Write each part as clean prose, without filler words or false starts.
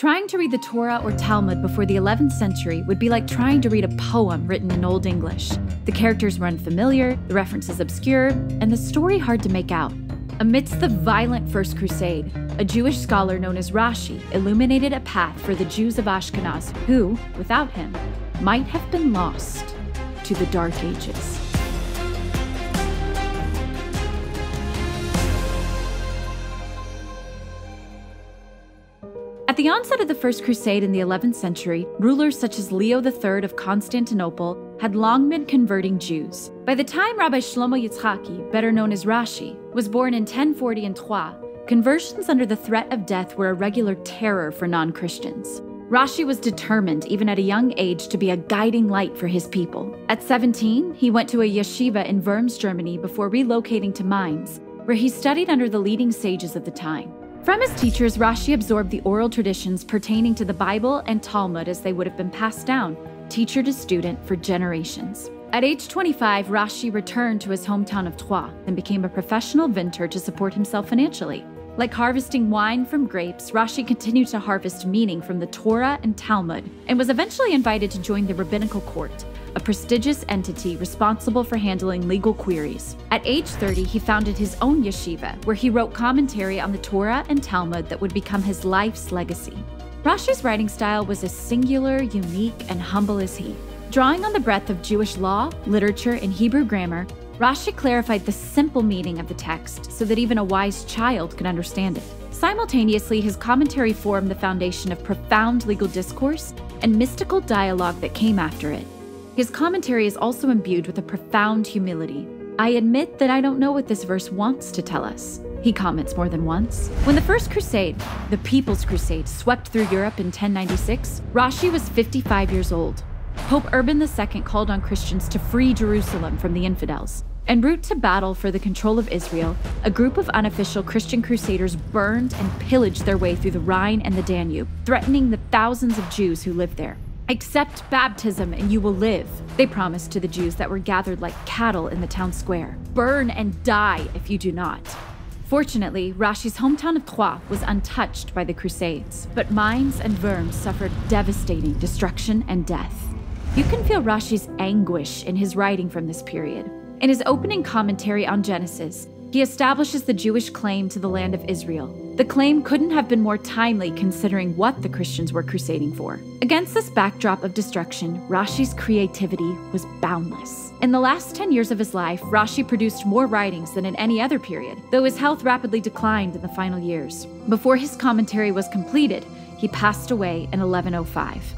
Trying to read the Torah or Talmud before the 11th century would be like trying to read a poem written in Old English. The characters were unfamiliar, the references obscure, and the story hard to make out. Amidst the violent First Crusade, a Jewish scholar known as Rashi illuminated a path for the Jews of Ashkenaz who, without him, might have been lost to the Dark Ages. At the onset of the First Crusade in the 11th century, rulers such as Leo III of Constantinople had long been converting Jews. By the time Rabbi Shlomo Yitzhaki, better known as Rashi, was born in 1040 in Troyes, conversions under the threat of death were a regular terror for non-Christians. Rashi was determined, even at a young age, to be a guiding light for his people. At 17, he went to a yeshiva in Worms, Germany, before relocating to Mainz, where he studied under the leading sages of the time. From his teachers, Rashi absorbed the oral traditions pertaining to the Bible and Talmud as they would have been passed down, teacher to student, for generations. At age 25, Rashi returned to his hometown of Troyes and became a professional vintner to support himself financially. Like harvesting wine from grapes, Rashi continued to harvest meaning from the Torah and Talmud and was eventually invited to join the rabbinical court, a prestigious entity responsible for handling legal queries. At age 30, he founded his own yeshiva, where he wrote commentary on the Torah and Talmud that would become his life's legacy. Rashi's writing style was as singular, unique, and humble as he. Drawing on the breadth of Jewish law, literature, and Hebrew grammar, Rashi clarified the simple meaning of the text so that even a wise child could understand it. Simultaneously, his commentary formed the foundation of profound legal discourse and mystical dialogue that came after it. His commentary is also imbued with a profound humility. "I admit that I don't know what this verse wants to tell us," he comments more than once. When the First Crusade, the People's Crusade, swept through Europe in 1096, Rashi was 55 years old. Pope Urban II called on Christians to free Jerusalem from the infidels. En route to battle for the control of Israel, a group of unofficial Christian crusaders burned and pillaged their way through the Rhine and the Danube, threatening the thousands of Jews who lived there. "Accept baptism and you will live," they promised to the Jews that were gathered like cattle in the town square. "Burn and die if you do not." Fortunately, Rashi's hometown of Troyes was untouched by the Crusades, but Mainz and Worms suffered devastating destruction and death. You can feel Rashi's anguish in his writing from this period. In his opening commentary on Genesis, he establishes the Jewish claim to the land of Israel. The claim couldn't have been more timely considering what the Christians were crusading for. Against this backdrop of destruction, Rashi's creativity was boundless. In the last 10 years of his life, Rashi produced more writings than in any other period, though his health rapidly declined in the final years. Before his commentary was completed, he passed away in 1105.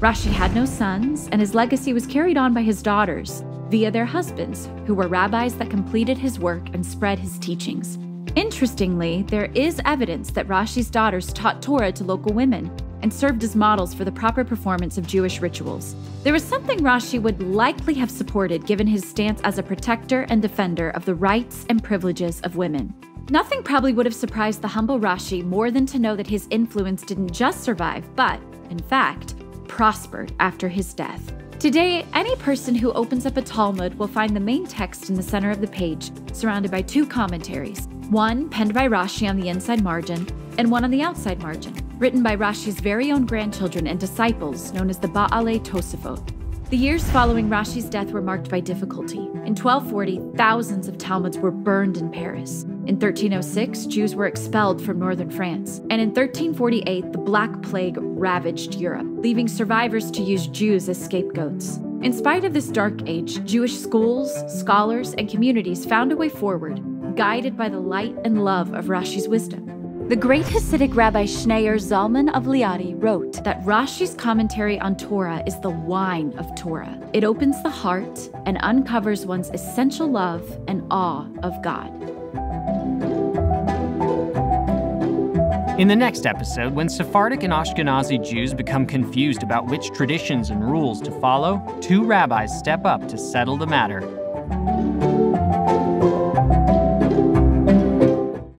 Rashi had no sons, and his legacy was carried on by his daughters via their husbands, who were rabbis that completed his work and spread his teachings. Interestingly, there is evidence that Rashi's daughters taught Torah to local women and served as models for the proper performance of Jewish rituals. There was something Rashi would likely have supported given his stance as a protector and defender of the rights and privileges of women. Nothing probably would have surprised the humble Rashi more than to know that his influence didn't just survive, but, in fact, prospered after his death. Today, any person who opens up a Talmud will find the main text in the center of the page, surrounded by two commentaries, one penned by Rashi on the inside margin and one on the outside margin, written by Rashi's very own grandchildren and disciples, known as the Baalei Tosafot. The years following Rashi's death were marked by difficulty. In 1240, thousands of Talmuds were burned in Paris. In 1306, Jews were expelled from northern France. And in 1348, the Black Plague ravaged Europe, leaving survivors to use Jews as scapegoats. In spite of this dark age, Jewish schools, scholars, and communities found a way forward, guided by the light and love of Rashi's wisdom. The great Hasidic Rabbi Shneur Zalman of Liadi wrote that Rashi's commentary on Torah is the wine of Torah. It opens the heart and uncovers one's essential love and awe of God. In the next episode, when Sephardic and Ashkenazi Jews become confused about which traditions and rules to follow, two rabbis step up to settle the matter.